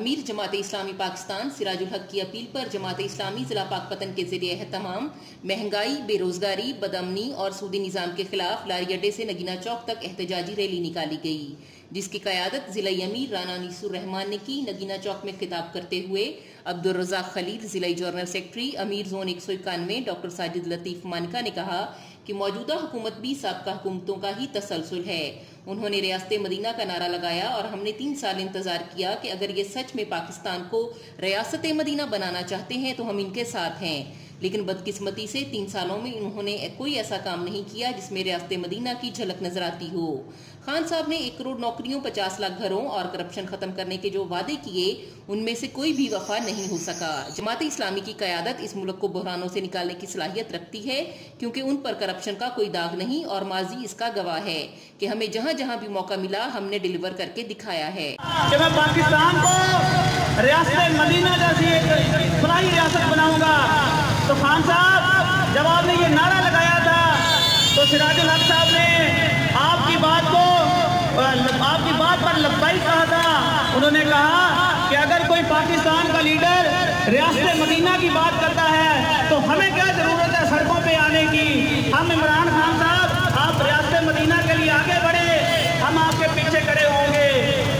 अमीर जमात इस्लामी पाकिस्तान सिराजुल हक की अपील पर जमात इस्लामी जिला पाकपतन के जरिए एहतमाम महंगाई, बेरोजगारी, बदअमनी और सूदी निज़ाम के खिलाफ लारी अड्डे से नगीना चौक तक एहतजाजी रैली निकाली गई, जिसकी क़यादत ज़िलाई अमीर राना निसार रहमान ने की। नगीना चौक में खिताब करते हुए अब्दुल रज़्ज़ाक खलील, ज़िलाई जर्नल सेक्रेटरी, अमीर जोन 191 डॉक्टर साजिद लतीफ़ मानका ने कहा कि मौजूदा हुकूमत भी साबका हुकूमतों का ही तसलसल है। उन्होंने रियासत मदीना का नारा लगाया और हमने 3 साल इंतजार किया कि अगर ये सच में पाकिस्तान को रियासत मदीना बनाना चाहते हैं तो हम इनके साथ हैं, लेकिन बदकिस्मती से 3 सालों में इन्होंने कोई ऐसा काम नहीं किया जिसमें रियासत मदीना की झलक नजर आती हो। खान साहब ने 1 करोड़ नौकरियों, 50 लाख घरों और करप्शन खत्म करने के जो वादे किए उनमें से कोई भी वफा नहीं हो सका। जमात इस्लामी की क़यादत इस मुल्क को बहरानों से निकालने की सलाहियत रखती है, क्योंकि उन पर करप्शन का कोई दाग नहीं और माजी इसका गवाह है कि हमें जहाँ जहाँ भी मौका मिला हमने डिलीवर करके दिखाया है। पाकिस्तान को रियासत मदीना जैसी एक फलाही रियासत बनाऊंगा, तो खान साहब जब आपने ये नारा लगाया था तो सिराजुल हक साहब ने आपकी बात पर लब्बाई कहा था। उन्होंने कहा कि अगर कोई पाकिस्तान का लीडर रियासत मदीना की बात करता है तो हमें क्या जरूरत है सड़कों पे आने की। हम इमरान खान साहब, आप रियासत मदीना के लिए आगे बढ़े, हम आपके पीछे खड़े होंगे।